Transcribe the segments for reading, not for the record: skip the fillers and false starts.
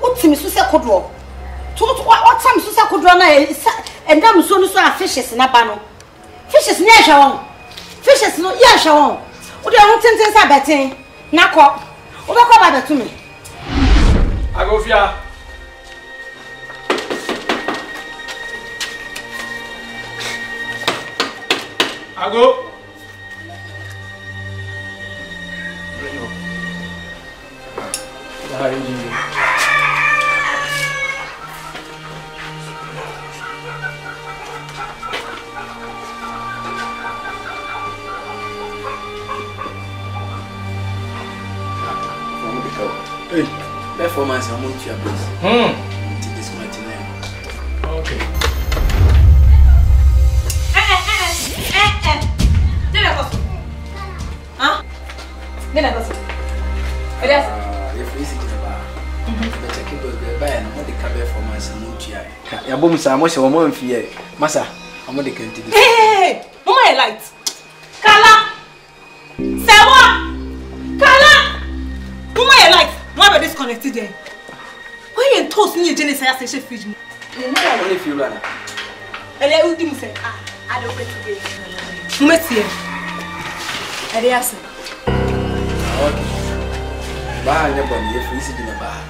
What time is and then soon as fishes in a banner. Fishes near Sharon. Fishes no yeah, Sharon. What do you want to say about it? Knock up. What about that to me? I go via. I go. Performance among your place. Take this mighty name. Okay. Today, why you toast me? Jenny says I should feed me. You know I only feel rather. And I would say, ah, I don't get to be. Mercy, and yes, okay. Buy a number of you sitting in a bar.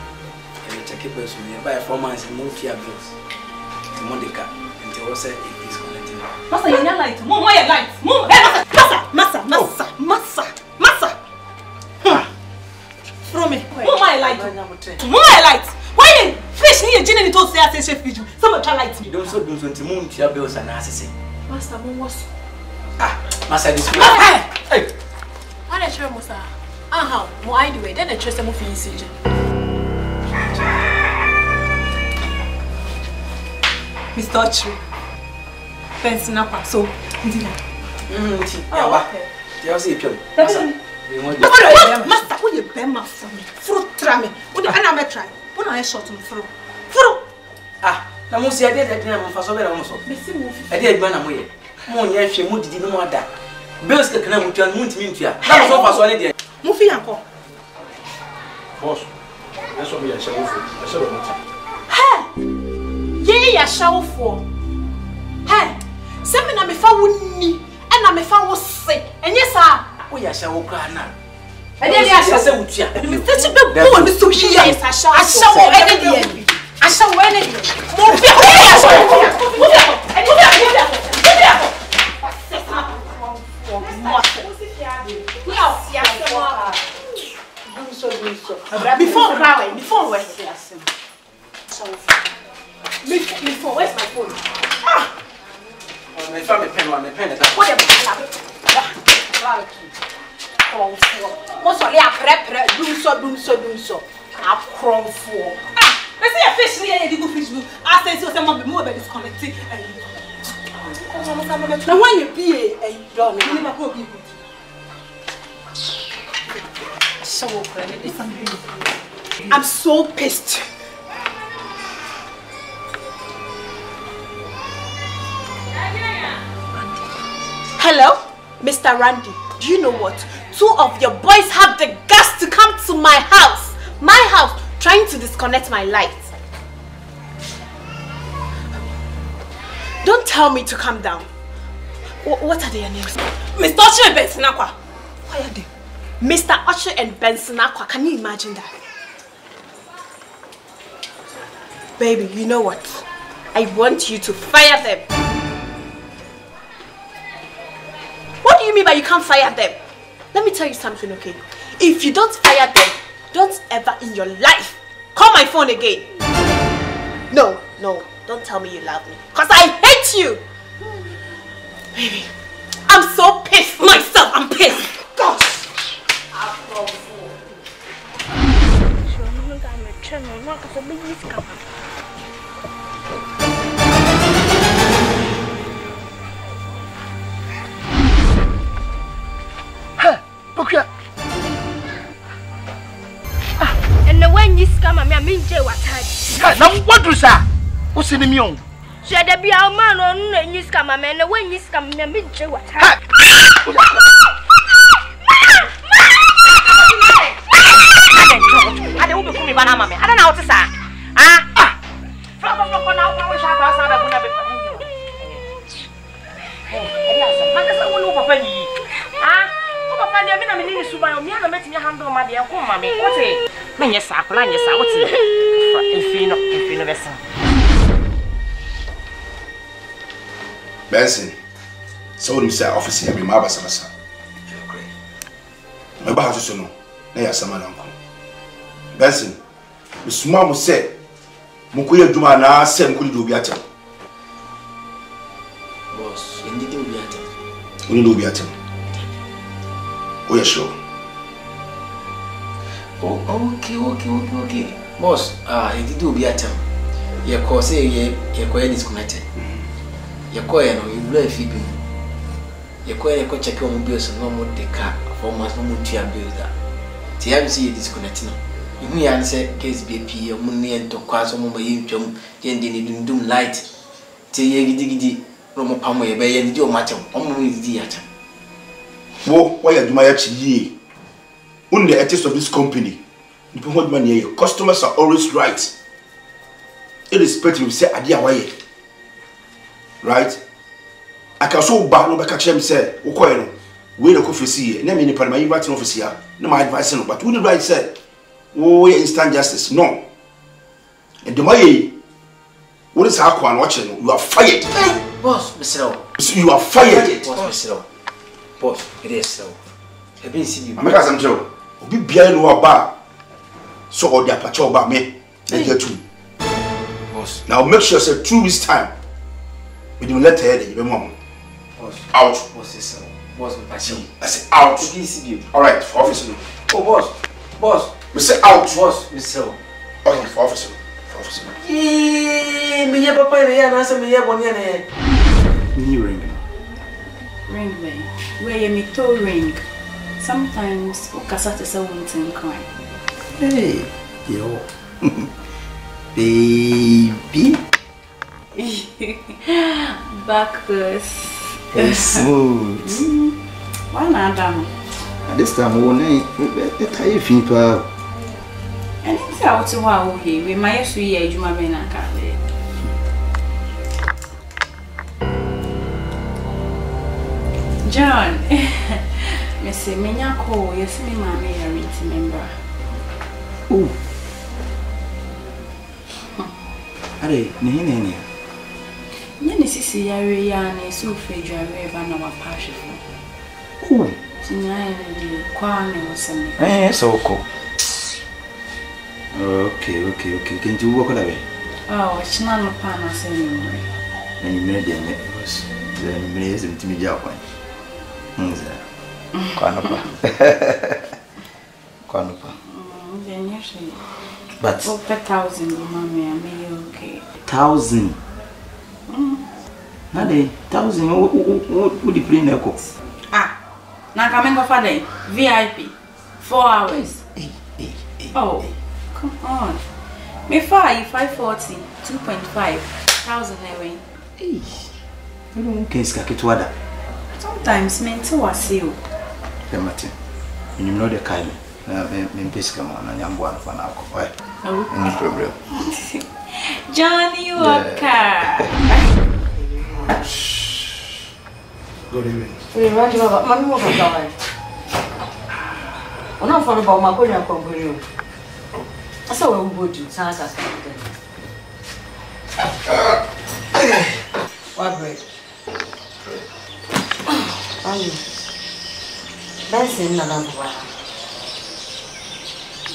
And the check it was nearby 4 months and move your bills to Monica and to also if he's connected. Master, you know, light, move my lights, move, Massa. From me. Who my light? Who my light? Why you fresh near Jenny told say I say chef you? Someone try light me. Don't so do something. Moon your bills and assassin. Master, moon was. Ah, master this. Hey, I try master. Ah how? Why do we? Then I trust them for incision. Mr. True. Ben Sunakwa. So, Cynthia. Yeah, okay. You see him. Master, will you bear my for me? Fruit trammy. Would I never try? When I shot him through. Ah, I must say I did that dinner for so very almost. I did run away. Moon, she would did no other. Bills the clam which are moon to me. That was all for solid. Muffy uncle. Boss, that's what we are showing for. I shall not. Ha! Yea, I shall for. Ha! Seminar before would me, and I may found sick, and yes, sir. I shall cry now. And then I shall say, Before, where's my phone? I'm so pissed. Hello, Mr. Randy. Do you know what? Two of your boys have the guts to come to my house, trying to disconnect my light. Don't tell me to calm down. What are their names? Mr. Osho and Ben Sunakwa. Why are they? Mr. Osho and Ben Sunakwa. Can you imagine that? Baby, you know what? I want you to fire them. What do you mean by you can't fire them? Let me tell you something, okay? If you don't fire them, don't ever in your life call my phone again. No, no, don't tell me you love me. Because I hate you! Baby, I'm so pissed. Myself, I'm pissed. Gosh! Okay. And when you scam me, I mean, Jay, what had now? What do you say? What's in the meal? Should there be our man on you scam, my man? And when you scam me, I mean, Jay, what had I don't know how to say. Ah, from the phone out, I wish I was out of one of it. Benson, so we say officer, we must have some. Great. Remember how to say no. Nay, some uncle. Benson, Miss Mama said, "Mukuya Juma na sem kuli do biatem." Boss, indeed do biatem. We do biatem. Oh, yes, sure. Oh, okay. Boss, it do be a time. Your call say your coin is connected. Your coin, you blame Fibi. Your coin, you check your mobiles and no more the car for months, no more tier builder. TMC disconnected. If we answer case BP, your money and to cause a moment, you didn't do light. Till you diggity, Romo Pamway, by any deal matter, almost the atom. Why are you actually on the ethics of this company? Your customers are always right. Irrespective of say idea why. Right? I can so bad no catch him say, okay, we the coffee see. Name in the inviting officer. No my advice no, but wouldn't right say, oh instant justice. No. And the way what is our one watching? You are fired. Hey, boss, Mr. You are fired. Boss, Mr. Boss, it is so. I've been seeing you. I'm not going to be behind your bar. So, all the aperture about me, they get to. Boss. Now make sure it's 2 weeks' time. We do let her head, mom. Boss. Out. Boss, it's so. Boss, I say out. Alright, for officer. Oh, boss. Boss. We say out. Boss, Miss So. Okay, for officer. For officer. Yee, me, your papa, and answer me, your one, you ring. Ring me. Where you meet to ring. Sometimes Okasa is a wanting crime. Hey, yo. Baby. Backwards. It's smooth. Why not, Adam? At this time, we're not tired of people. And it's out to our way. We might as well hear you, my man, and carry. John, Miss Minya call. Yes, me mama here remember. Oh, are you nene? Nene sisi yare yana so feja reba na wapashe. Oh, tinaye ni kwa ni wasemi. Eh, so ko. Okay. Can you walk away? Oh, it's not no pan as anymore. And you made the net was. But oh, per 1,000, mommy, I may okay. 1,000. Not a 1,000. What would you bring the cost? Ah, now coming for day VIP 4 hours. Oh, come on. Me 540 2.5 thousand away. Hey, you don't care. Skakituada. Sometimes men too are sealed. Martin, you know the kind. Any problem? Johnny Walker. Good evening. My mother,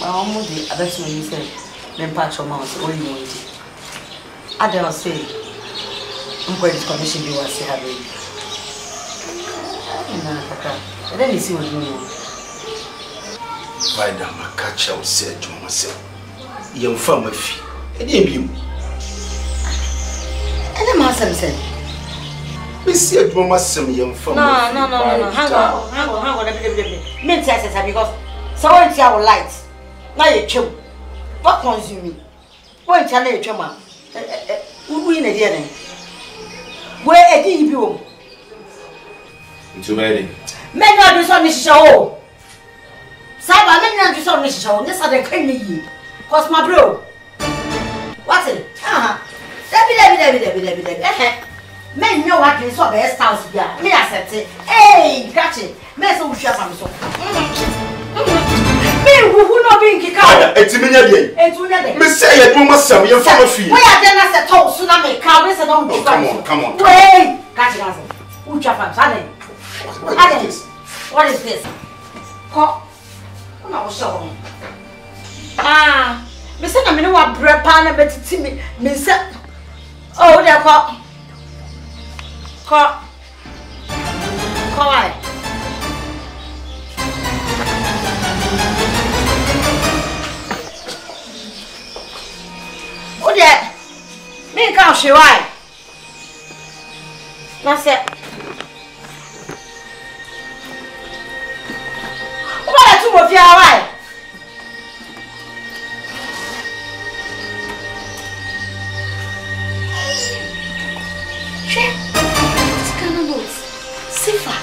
I bet you said, then patch your mouth, all you want. I dare say, I'm going to commission you as a baby. And then you see what you know. By damn, I catch out, said to myself. You're from my feet, and you. And the master said, we see it, Mama, some young from. No, hang on, I because someone's our lights. Now you chew. What consume me? Why you challenge your man? Who in the dealing? Where did you go? Into many. Men not do so, Miss Shaw. Saba, men not do so, Miss Shaw. This are the crazy. Cause my bro. What's it? Men know what is so best house here. Me accept it. Hey, catch it. Men so share from so. Who not being kicked out? It's a million. Miss Sayed, we must sell your family fee. We are then as a tall tsunami. Come on. Wait, catch us. Ucha from Sunday. What is this? Ah, Miss Aminua Brepana, but it's me, Miss. Oh, they're caught. Caught. Oh yeah, me can't show why. That's it. Why do you feel why? She, it's gonna be safer.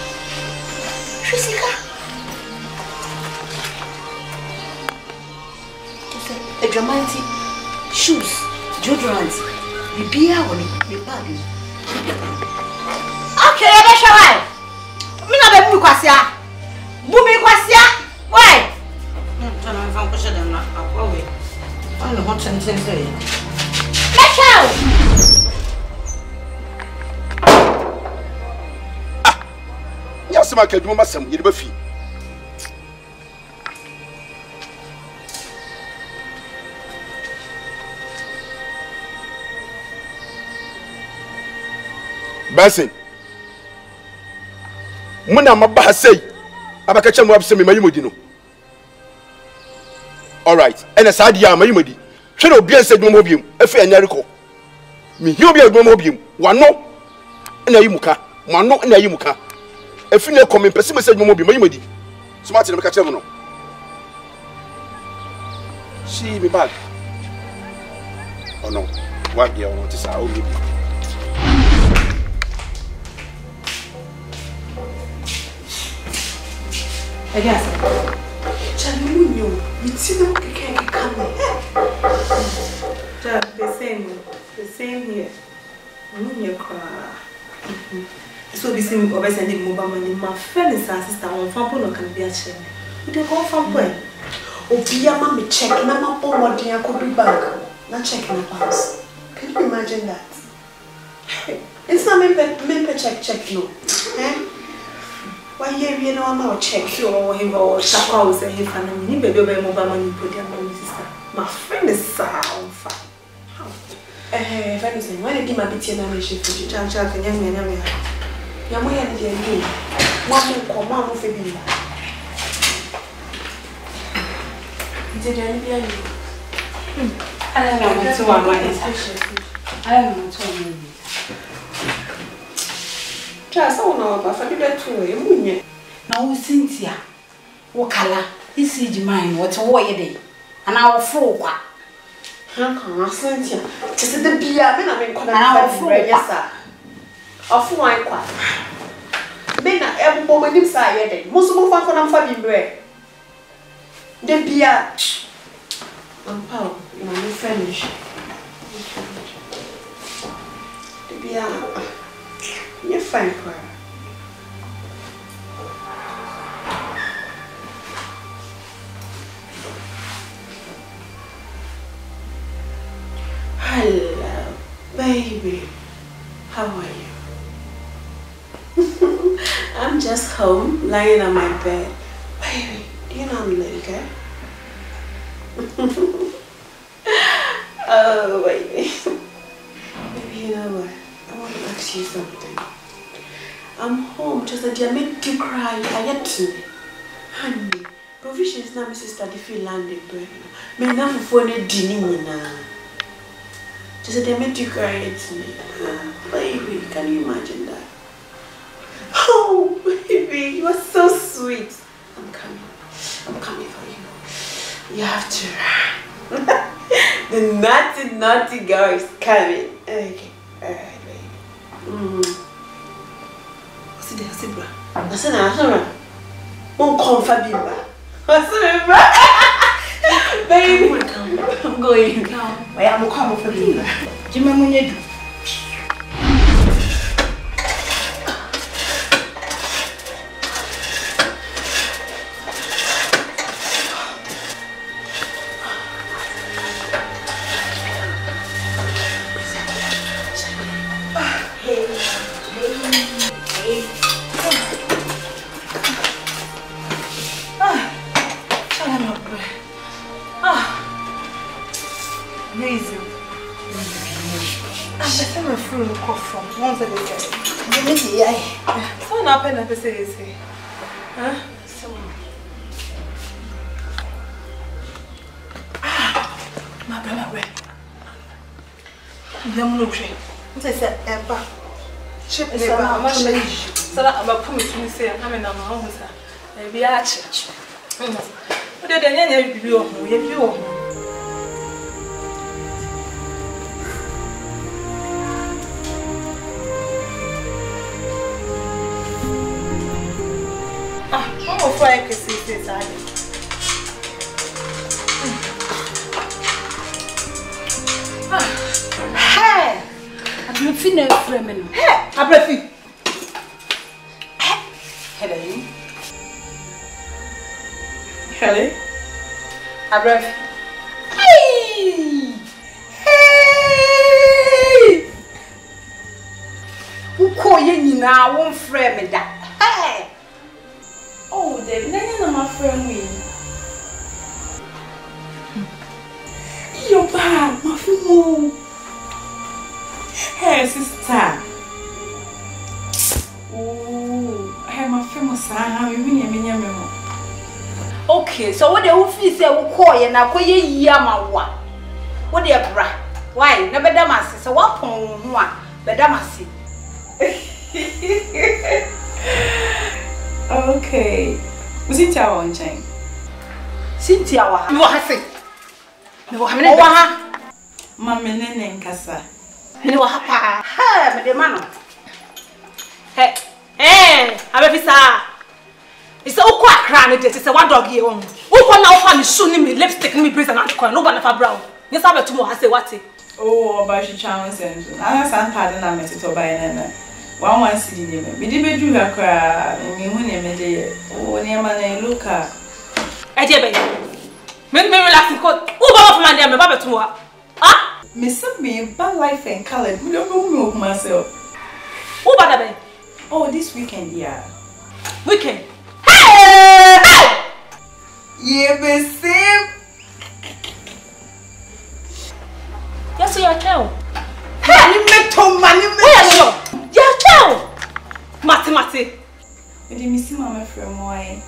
She's a dramatic shoes. Deodorants, the beer on the bag. Okay, I'm not sure why. I'm not going to be here. Why? I'm not sure why. Benson, when I'm about to say, I'm catching up some of my money. All right, and as I did, I'm a money. Should not be a said mobium, a fair narco. Me, you'll be a mobium, one no, and a yumuka, one no, and a yumuka. A female coming, Pessim said mobium, my money. So much in the Catavano. See me back. Oh no, what do you want to say? Again, the same here. So we see over sending mobile money. My friend is our sister. On phone can be a channel. We don't go phone boy. Obiya mama check. Mama pour money into bank. Not check in the house. Can you imagine that? It's not me check no. Eh? Why here we know I'm check you or him or Shaka was a him and me baby mobile money put your money sister. My friend is Salva. How? When you say, why did my bitch and I should change and young men? Hello, baby. How are you? I'm just home, lying on my bed. Baby, do you know I'm late, okay? Oh, baby. Baby, you know what? I want to ask you something. I'm home, just that I made you cry. I had to. Honey, provisions now, my sister, if you landed, baby. I'm not going to dinner now. She said, they made you cry at me. Baby, can you imagine that? Oh, baby, you are so sweet. I'm coming. I'm coming for you. You have to. The naughty, naughty girl is coming. Okay. Alright, baby. What's it there? What's it, bro? I said, I'm sorry. Won't come for me, bro. What's it, bro? Baby, I'm going. Wait, I'm coming for you. Jimmy, what you do? I'm I can see this, I did. Hey! I'm not feeling a friend. Hey! I'm not feeling. Hello? Hello? I'm not feeling. Hey! Hey! Who call you now? One friend that. David, I know my friend me. Yo, bad, my friend. Hey, sister. Oh, hey, my friend was saying, okay, so what the office is, we call you now. Call you Yamawa. What the bra? Why? Never done my sister. What pon one? Never done my sister. Okay. Cynthia won chain. Cynthia wa. Wo ha se. Ne wo ha mene. Wo ha. Ma mene nkasa. Ne wo ha pa. Ha, me de ma no. He. Eh, abefisa. Isa ukwa kra ne de se wa dog ye won. Ukwa na ukwa ni shoe ni me lipstick ni me brace and anticoin. No ba na fa brown. Ni sa betu mo ha se wate. Oh, ba shi chance nso. Ana santa na metito ba ye na. One wants to do me. Did be do her cry. Me who name dey? Oh, name man look her. Eje be. Me relax in court. Who baba for man dey me baba to wa? Ah? Me sub me bad life and colored. Me don't know me myself. Who baba be? Oh, this weekend yeah. Weekend. Hey! Hey! Yeah, be safe. Yes, you are tell. Hey, you make to money. Where you? Matt, from wine.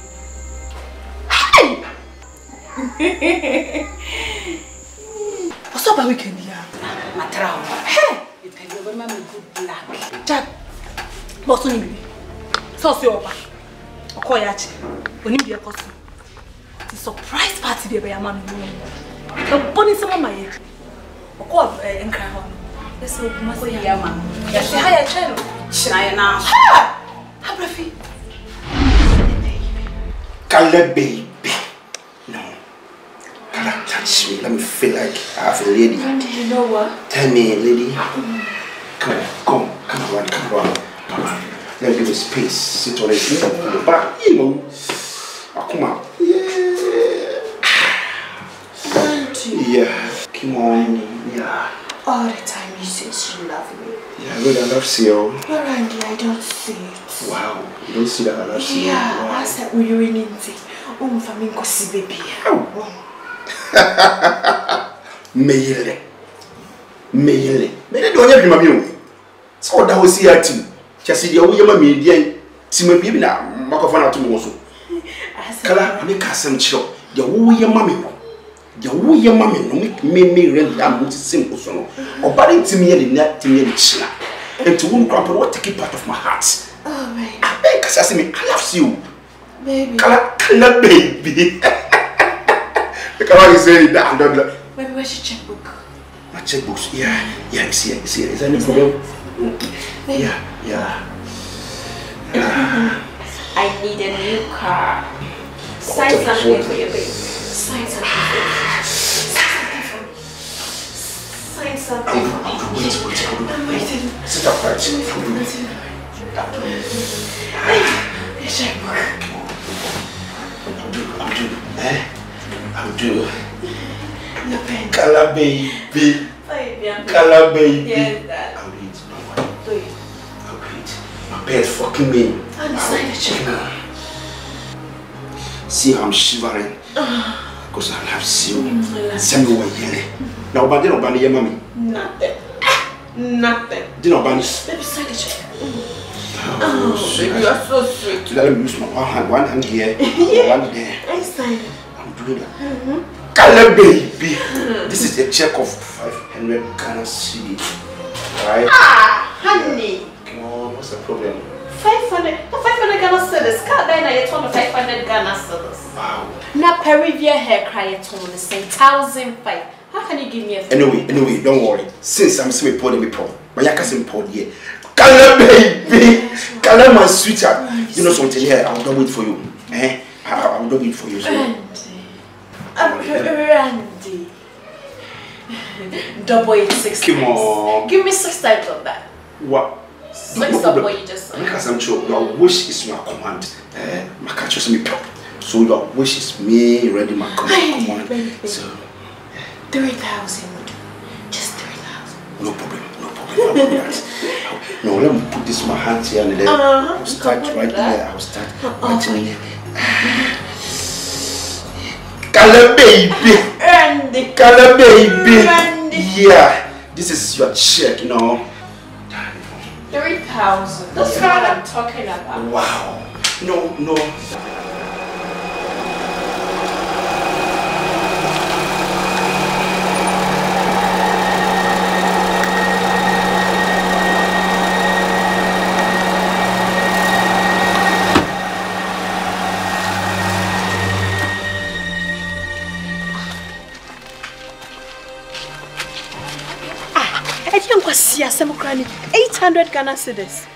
What's up, a weekend here? Matrao. Hey! It can be a woman with good luck. Jack, what's on you? Sauce your back. Okoyachi. When you be a costume. The surprise party there by a man. The bonnie summer my head. Okoy and cry on. Let's look, Masoyama. Yes, she hired a channel. Shinayana. Ha! Habrafi. Caleb, baby. Touch me, let me feel like I have a lady. Randy, you know what? Tell me, lady. Come on, come on, come on, come on. Let me give you space. Sit on his knee, on the back, you know. Come on. Yeah. Yeah. Come on. Yeah. All the time you say you love me. Yeah, I really love you. But Randy, I don't see it. Wow, you don't see that I love you. Yeah, wow. I said we were in it. Oh, for me, cause baby. Oh. Meile, meile. Meile do anya bima biyo. Siko da hosi yati. Chasi dia uye ma meile. Si me bibi na makofana tu mongo so. Kala ame kasem chilo. Dia uye ma meko. Dia uye ma meko. Me rent am uti sim kusono. Obari timi yele chila. And to win grandpa, what take part of my heart? Oh my. Abe kasasi me. I love you, baby. Kala baby. Come on, say that. Baby, where's your checkbook? My checkbook? Yeah, it's here, it's here. Is there any problem? Yeah. I need a new car. Sign something for your baby. Sign something for me. I'm waiting. Sit up right here for me. Hey, your checkbook. I'm due. Kala baby. Kala baby. Yes, Dad. I'll eat my wife. I'll eat. My bed fucking me. I'm inside the chicken. See how I'm shivering. Because I love you. Send me away here. Now, but didn't Obani hear mommy? Nothing. Didn't Obani? Baby, side the chicken. Oh, baby, you are so sweet. Let me use my one hand here, one there. I'm sorry. Caleb, baby, this is a check of 500 Ghana Cedis. Right? Ah, honey. Come on, what's the problem? 500 Ghana Cedis. Can't buy that. It's one of 500 Ghana Cedis. Wow. Now Peruvian hair cry at one the same 1,500. How can you give me a? Anyway, don't worry. Since I'm still importing me pro, my yakka's imported here. Caleb, baby, Caleb, my sweetheart. You know something here? I will not wait for you. Eh? I will not wait for you. So. Randy. Double 86. Come on. Give me 6 types of that. What? 6 of what you just said. Because I'm sure your wish is my command. My catch is me. So your wish is me ready, my command. Baby. So 3,000 would do. Just 3,000. No problem. No, let me put this in my hand here and then I'll start right there. I'll start right here. Kala baby! Randy! Kala baby! Randy. Yeah! This is your check, you know? 3,000. That's what I'm talking about. Wow! No. Samukani, 800 Ghana Cedis.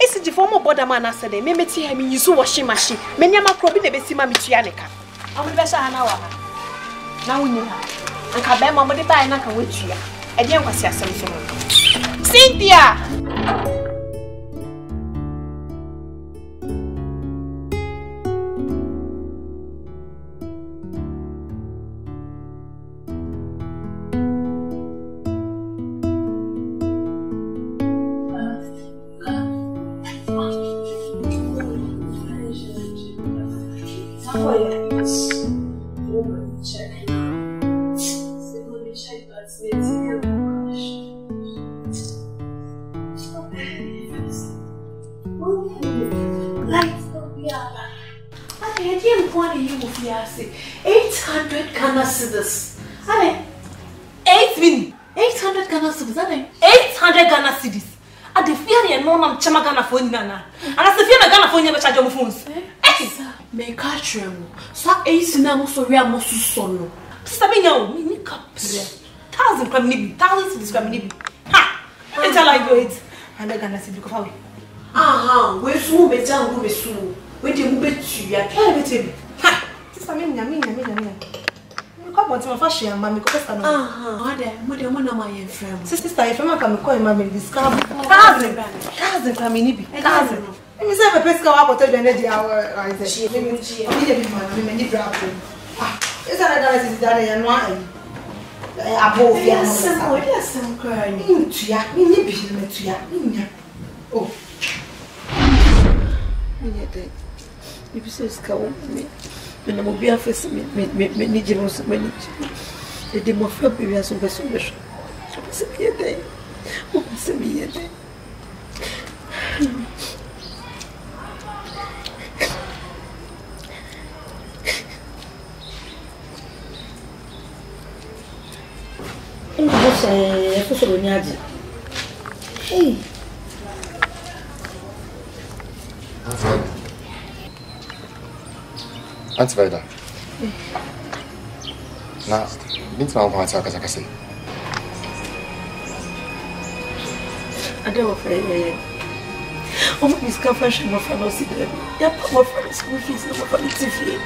It's the former border man answered. Maybe see him use washing machine. Many a man probably never see my mituyaneka. I'm the best I know. Now we know. And Kabem, my mother, I can wait here. I didn't want to see something. Cynthia. 800 Ghana Cedis. 800 Ghana Cedis. 800 Ghana Cedis. I the fear no one chama Ghana phone nana. And I fear na Ghana phone never charge your phones. Me catch you. So I see na mo so we are mo so solo. Sabi nyawo me ni cap. 1000 kwa mini, 1000 Cedis kwa mini. Ha. It's like you it. And I Ghana Cedis kwa we. Aha, we so be jangu be so. We dey move to ya. Can be I'm going to be a face. Aunt Vida. Now, meet my wife as I can say. I don't offer it. Oh, Miss Confession of Fancy. Your poor friend's school fees, no more TV.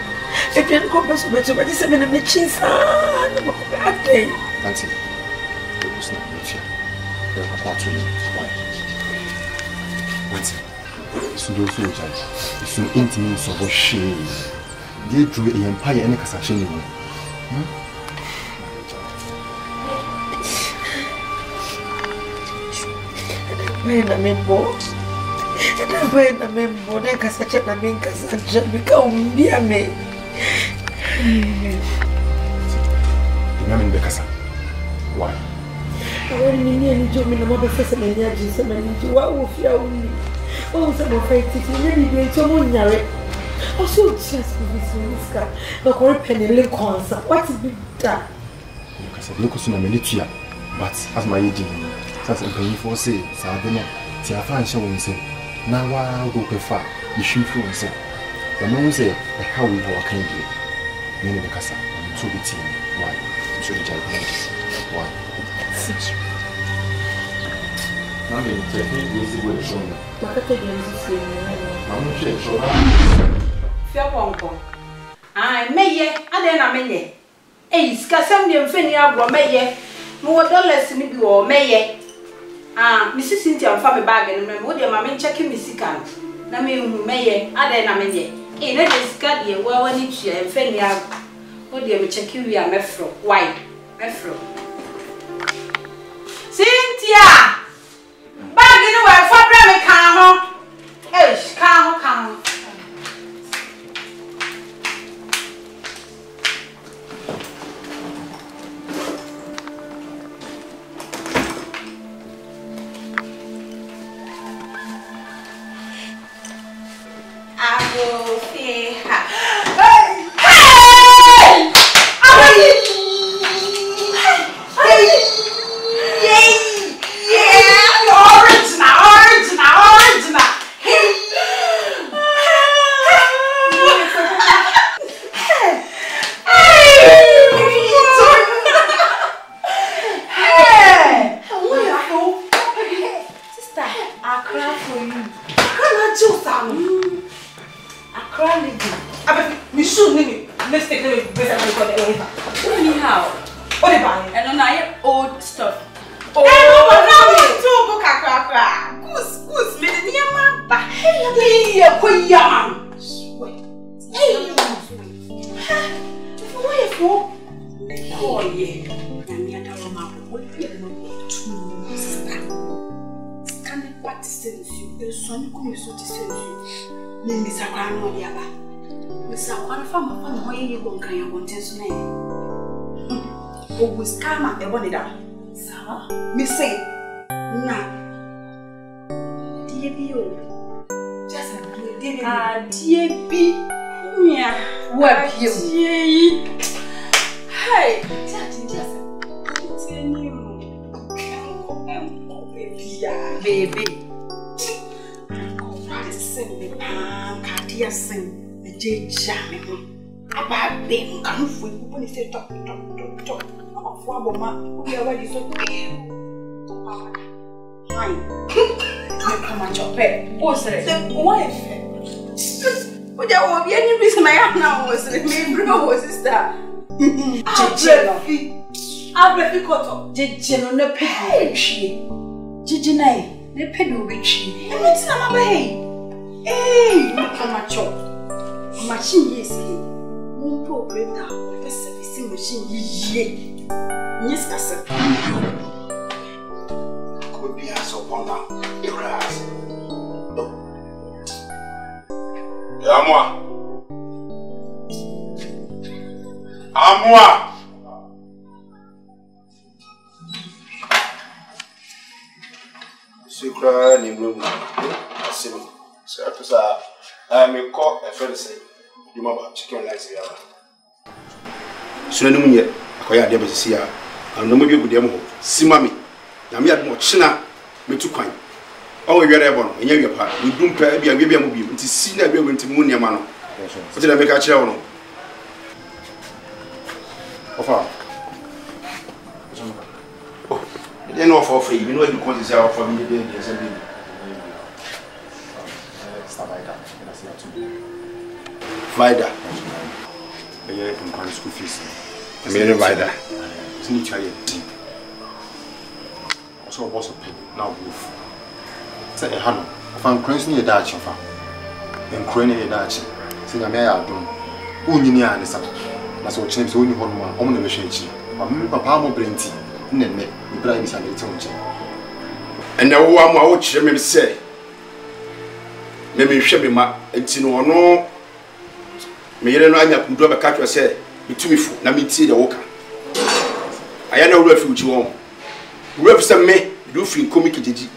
If you don't come to bed, but this is a minute, she's a day. Nancy, it was not much. There are not too many. Nancy, it's no food, it's an intimate of a shame. They drew an empire and a cassassini. When I'm in boat, and I'm going to make more than Cassachet and Minkas and just become me a maid. Why? I want to join me about the first and the judges and I do what we feel. Oh, some of it is really great. Someone narrate. I should just be this minister. But we're paying a concert. What is big that? Because I look at some military, but as my agent, as I'm paying for say, Sabina, Tiafa and Shawn say, now I'll go far, you shoot for himself. The man say, how we walk in here. Meaning the Casa, I'm too big. Why? I'm sure the child knows. Why? I'm going to take you to show me. I'm going to show her. I may yet, and then I may yet. A Scassamian Fenia will may yet, more dollars in the war may yet. Ah, Mrs. Cynthia, family bag and remember your mamma checking Missy Camp. Namu may yet, and then I may yet. A letter scadia, well, and each year, and Fenia. What do you check you via Mephro? Why? Mephro. Cynthia! Bag in the way for Brammy Carmo. Ish, Carmo, Carmo. Ibi, Web you. Hey, baby. À moi. So after that, I may call a friend and say, "You must chicken like the other." So no money, I can't have them as a CR. I'm no money with them. See mommy, I'm here to China. Me too kind. Oh, we are able. We are poor. We don't pay. We are mobile. We see that we are going to money man. What did I make a chair or no? Oh, they know for free. We know you can't say our family did the same thing. Vida. Yeah, I'm going to school fees. I'm here Vida. It's not here. Also, boss of pay now move. Say, hello. If I'm crazy, you're dancing. I'm crazy, you're dancing. See, I'm here. I don't. Who you need? I'm here. That's what James only one more. I'm going to but Papa more plenty. Then me, we bring this and now I'm out. James say, "Me should be my no no." Me here no anya kudo be catch say me too much. Na me tie the worker. I na we refuge one. We refuge me do free comic jiji.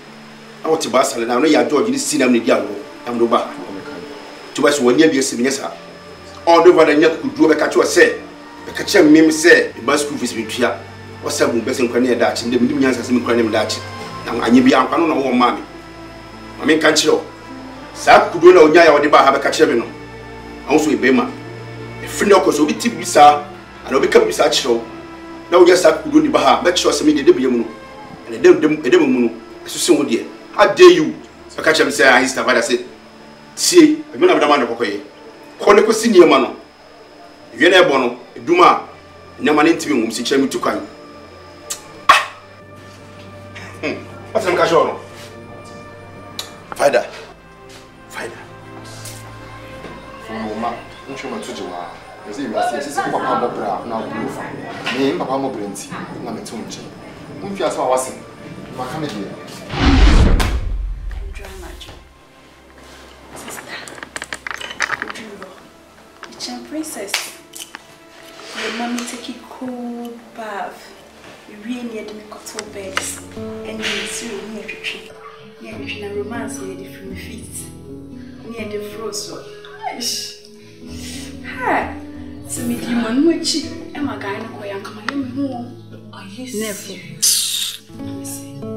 I want to pass na no ya George ni sinam ne dia wo. Am do ba. To was one year be say me say. All over the neck could do a catch or say, the catcher meme say, the bus proof is with here, or seven best in Cranny Dutch, and the millions as in Cranny Dutch. Now I be out on our mammy. I mean, can't you? Sap could do no yard or the bar have a catcher. Also, a bema. A friend of us will be tip with her, and I'll become such show. Now, yes, I could do the bar, but sure, some idiot moon, and a devil moon, as soon dear. How dare you? A catcher say, I is the father said, see, I'm not a man of a Kone ko senior mano. Yene ebono, eduma, nyamane ntimi ngum si chemi tukan. Ah. What's am ka joro? Faida. Mama, ncho matujiwa. Yesi yasi sisi ko papa mo bra na blufa. Ni papa mo brenti na metu nche. Mfi aso awase. Maka me die. Princess, your mommy take a cold bath. You really need to make cotton beds, and you see you need to treat. You need to a romance with the free feet. You need to froze. Hi, so me you man much. I'm a guy who can't come home. Are you serious? Never.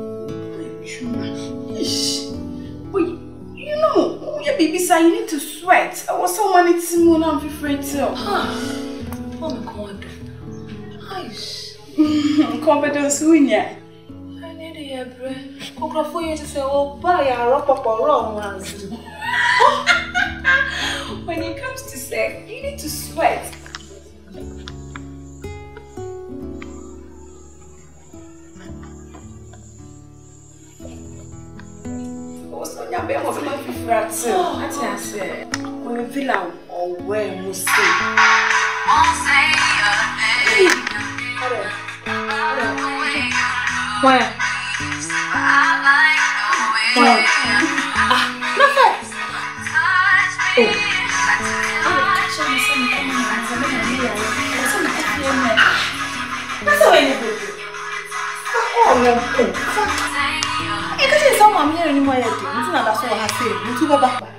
Yeah, baby, sir, you need to sweat. I was so many Timon and be afraid too. Oh God. Aish. Confidence, Winya. I need a breath. Cockroach, you just say, "Oh, buy a rock up or wrong." When it comes to sex, you need to sweat.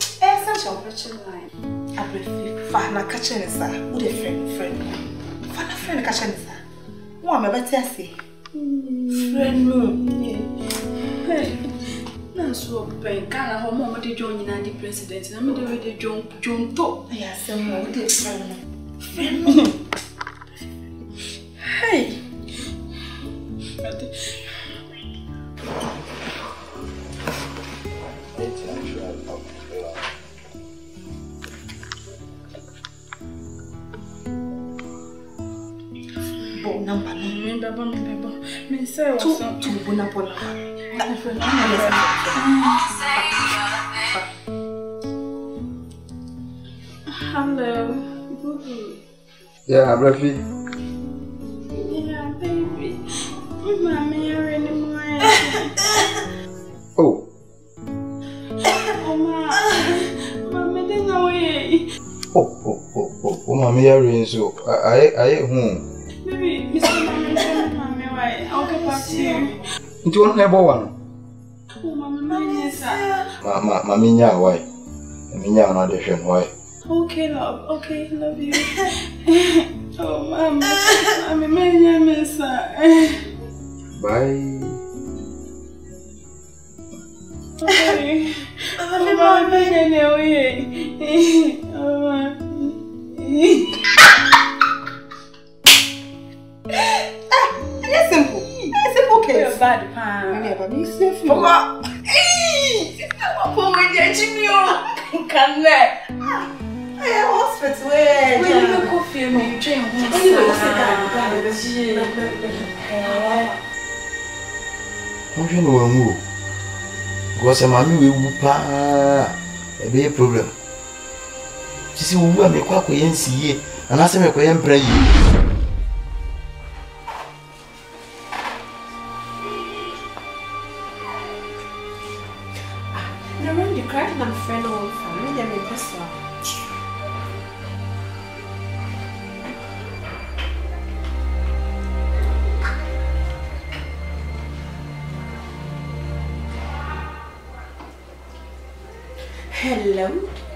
I Abrifi, Fahna Kachenisa, who the friend? Fahna friend Kachenisa. Who am I better say? Friend, no. Na so pen kana ho mo de join na the president. Na me de join to. Aya se mo de friend. Hey. Hello. Yeah, Rafi. Yeah, baby. I'm not married anymore. Oh. Mama, then away. Oh, Mama, you're so. I home. Baby, Mr. Into one never one. Oh, Mamma, sir. Mamma, why? Mamma, not a shame, why? Okay, love, okay, love you. Oh, Mamma, I'm a man, sir. Bye. Okay. Oh, Mamma, I'm away. Bad pan. Never be safe. Mama, hey, I'm going to you. Can I hospital. When you go film, you train. When you go sit down, you see. How should we move? Because my mommy will pa. A big problem. She said, "We will make what we can see, and that's make we can pray." Hello,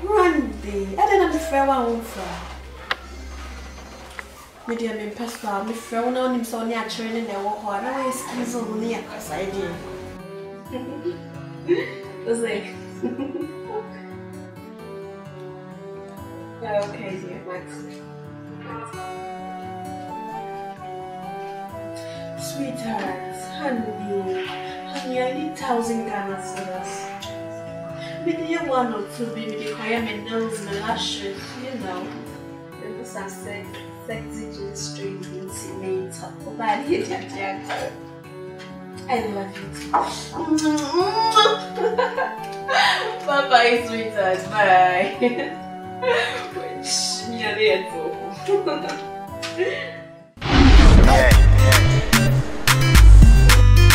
Randy. I don't understand why I'm from. My dear, my pastor, my friend, now I'm so near training the work hard. Now I'm squeezing money across the idea. What's that? Okay, dear, Max. Sweetheart, honey, I need 1,000 Ghana Cedis. Maybe one or two baby the choir may nose my lashes, you know. Then put some sexy jeans straight into me top. I love you too. Bye bye, sweetheart. Bye. You're there too.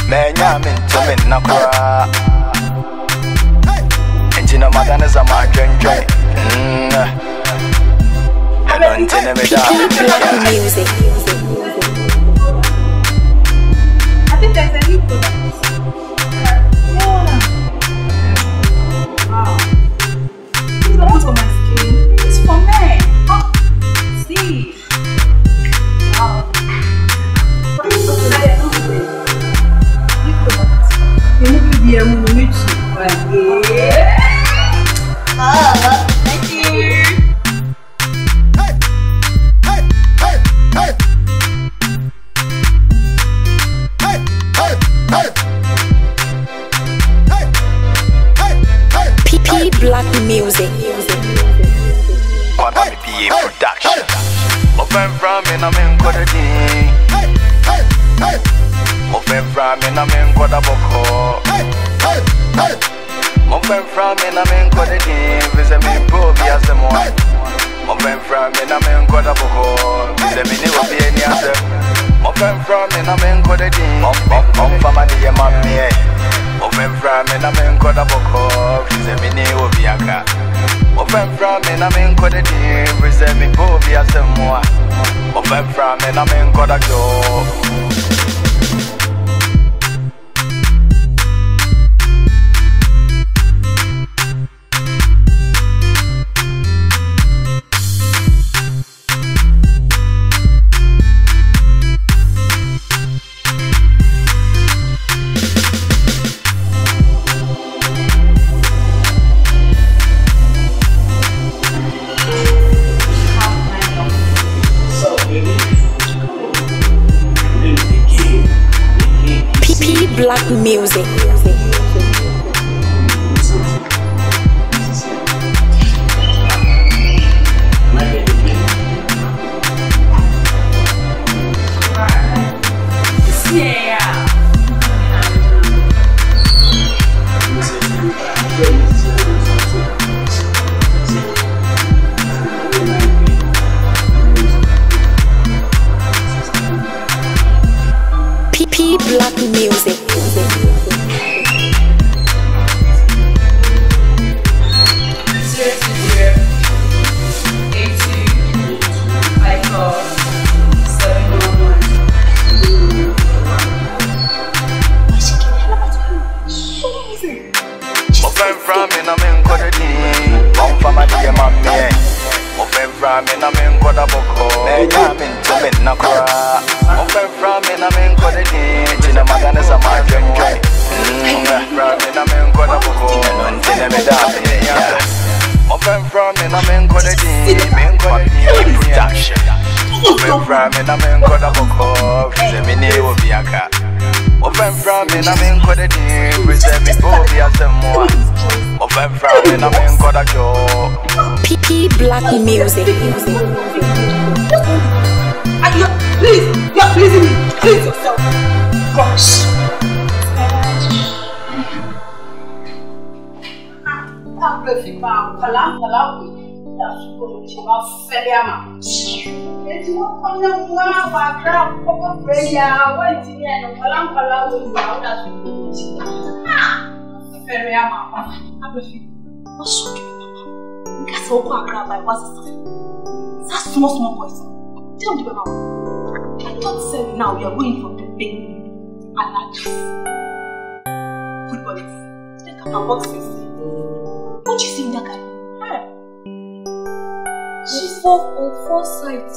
Man, I'm into Nakura. No matter as a margin, right? I don't tell them music. I think there's a little. Yeah. Wow. It's not for my skin. It's for me. Oh. See. Wow. You need to be a mutual. Yeah. Oh, thank you. Hey, hey, hey, hey. Hey, hey, hey. Hey, hey, hey. PP Black Music. Hey, hey, production. Open from me, I'm in quarter D. Hey, hey, hey. Open from me, I'm in quarter boko. Hey, hey, hey. I'm from me, I'm in quarter game. Visit me, bro, be as the more. I'm from me, I'm in quarter book. Visit me, will be any answer. I'm from me, I'm in quarter game. I'm from my dear mommy. I'm from me, I'm in quarter book. Visit me, will be a car. I'm from me, I'm in quarter game. Visit me, bro, be as the more. I'm from me, I'm in quarter door. black music. Black music. P black music. Please, you're pleasing me. Please yourself. Gosh. I'm I thought said now we are going for the big and large footballers. Think about what she said. What you see in that guy? Her. She's on four sides.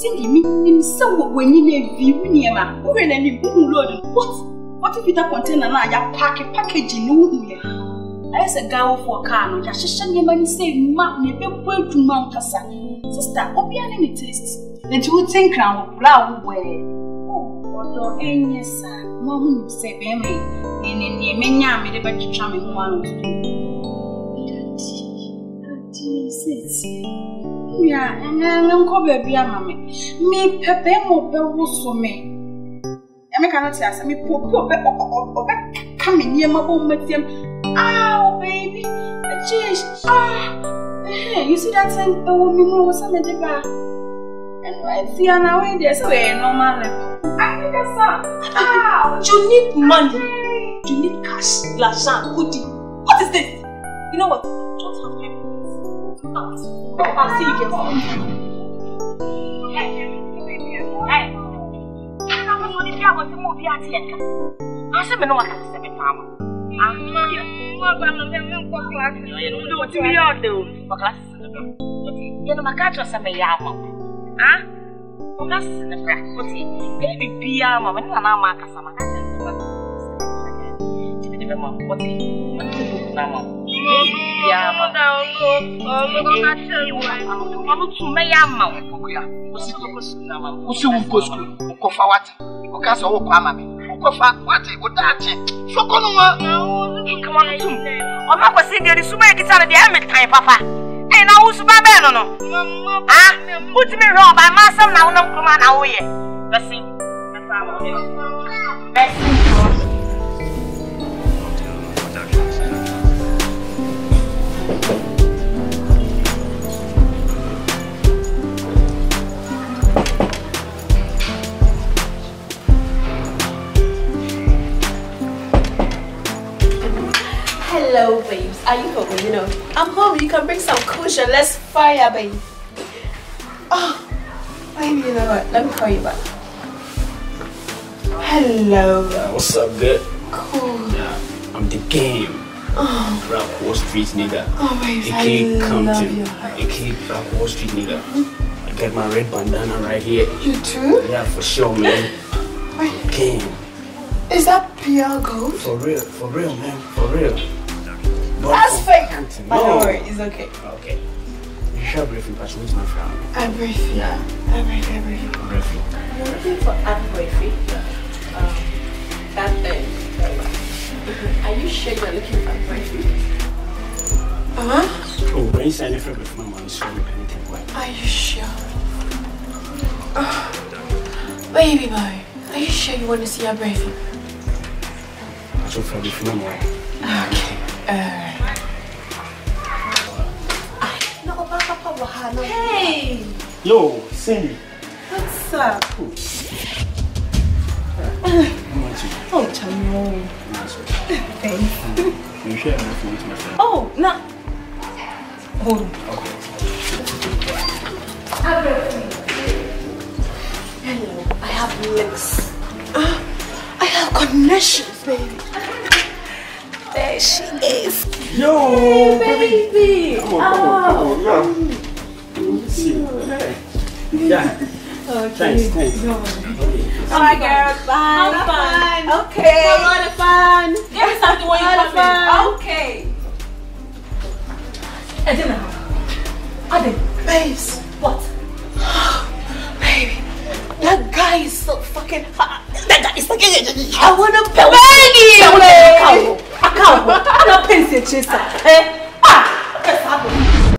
Cindy, me so when you need view near my who in any boom load. What if it's a container now? You pack a package in all I said, go for a car. You should send your money, say, Mark, maybe wait to Mount Cassan. Sister, open any taste. That you think I'm proud way. Oh, any sir, Mamma said, Bemmy, and in Yemenia made a better charming one to do. Yeah, and then Uncle Babia, Mammy. Me, Pepemo, Pebbles for me. And I cannot ask me, poor Pepper, coming near my home with them. Ah, baby, a change. Ah, you see that thing, the woman was on the river. And right here now, there's a way normal level. I think that's all. You need money. You need cash, lashan, goodie. What is this? You know what? Don't have time. Come out. I'll see you get out. Hey, I don't want to be able to move here. I said, I know what I'm saying. I'm not going to be able to do it. Ah, I'm not in the crack, but baby, be a woman, and I'm a customer. I'm not going to be a woman. And I was bad on them. Ah, put me wrong by myself now. No, come on, I'll hear. Let's see. Hello, babes. Are you home? You know, I'm home. You can bring some cushion. Let's fire, babe. Oh, baby, you know what? Let me call you back. Hello. What's up, girl? Cool. Yeah, I'm the game. Oh. Rap Wall Street nigga. Oh, baby, I love you. A.K. Rap Wall Street nigga. I got my red bandana right here. You too? Yeah, for sure, man. Wait. Game. Is that pure gold? For real, man. For real. That's fake! But don't worry, it's okay. Okay. You shall breathe in, but with my friend. I breathe. Yeah. I breathe. I'm looking for Aunt Breathe. That thing. Are you sure you're looking for my food? Uh-huh. Oh, when you say anything with my mom, so anything like. Are you sure? Oh, baby boy, are you sure you want to see our baby? I don't feel with my mom. Okay. Hey! Yo, Cindy. What's up? Oh, Chamo. Thanks. You share my food with my friend. Oh, no. Hold on. Okay. Hello. I have legs. I have connections, baby. There she is. Yo, hey, baby. Come on, come on. Yeah. Yeah. Okay. Thanks. No. Alright, girls. Bye. Have fun. Okay. A lot of fun. Give me something when you come in. Okay. Adina. Adina. Babes. What? Baby. That guy is so fucking hot. That guy is fucking. I wanna pay. Baby. I wanna pay. I can't. I don't pay.